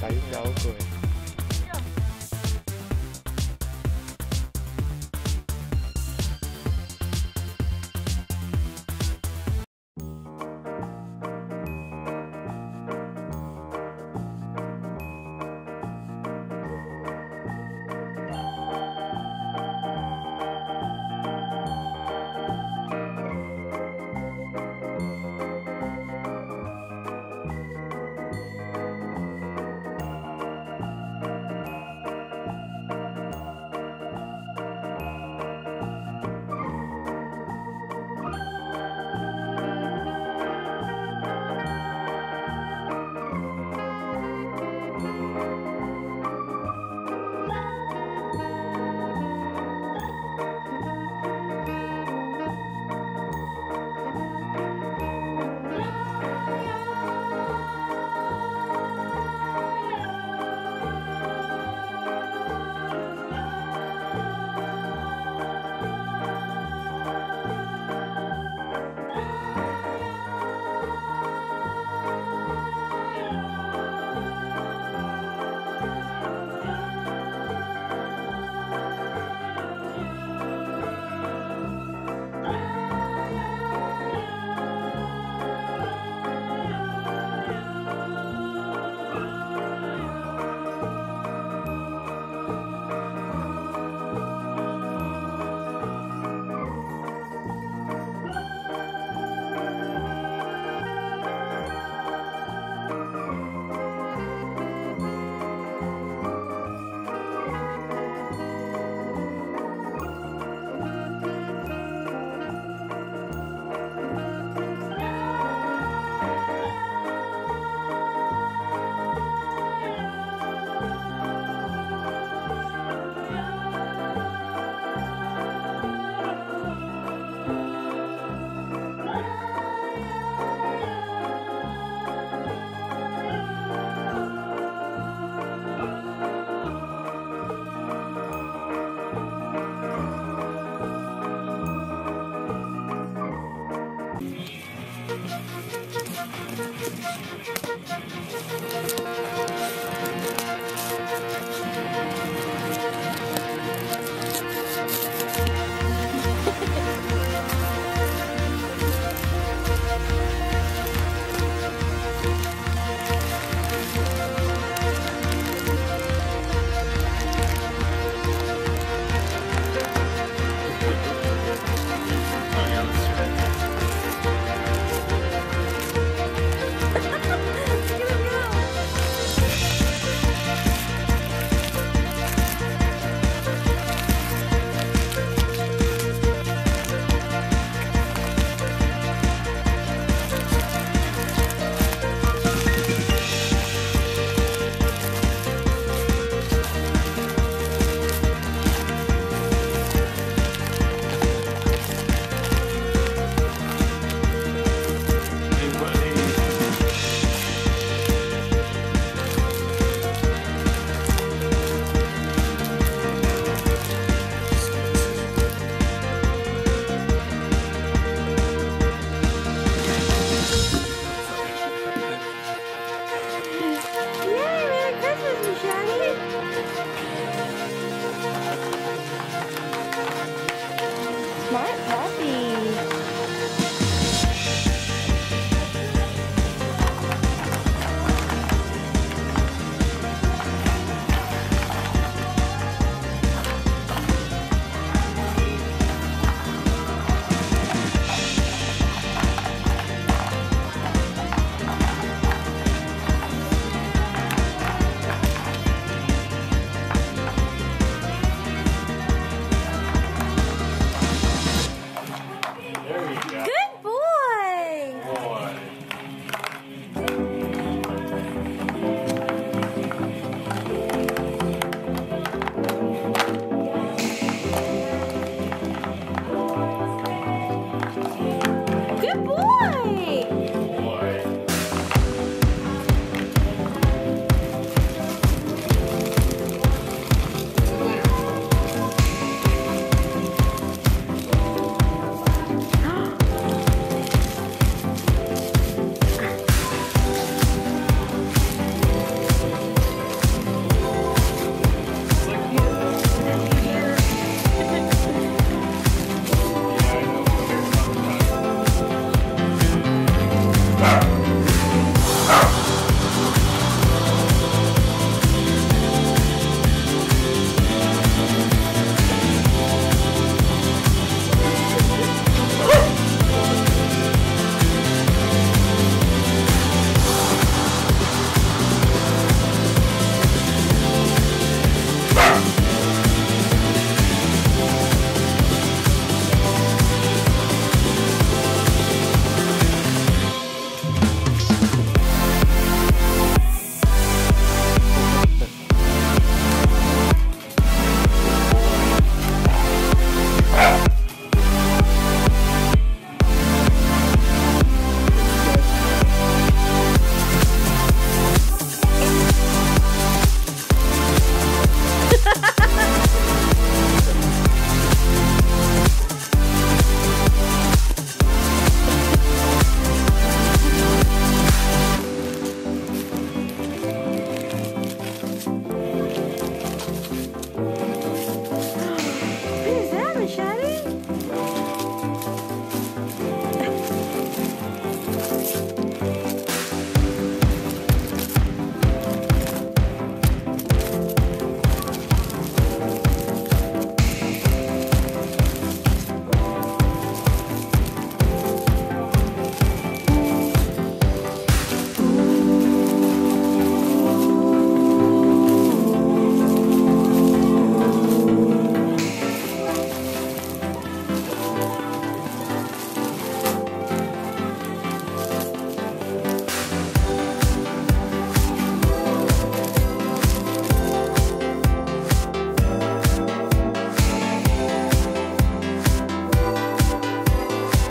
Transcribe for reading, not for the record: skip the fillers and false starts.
cayó un gaoco,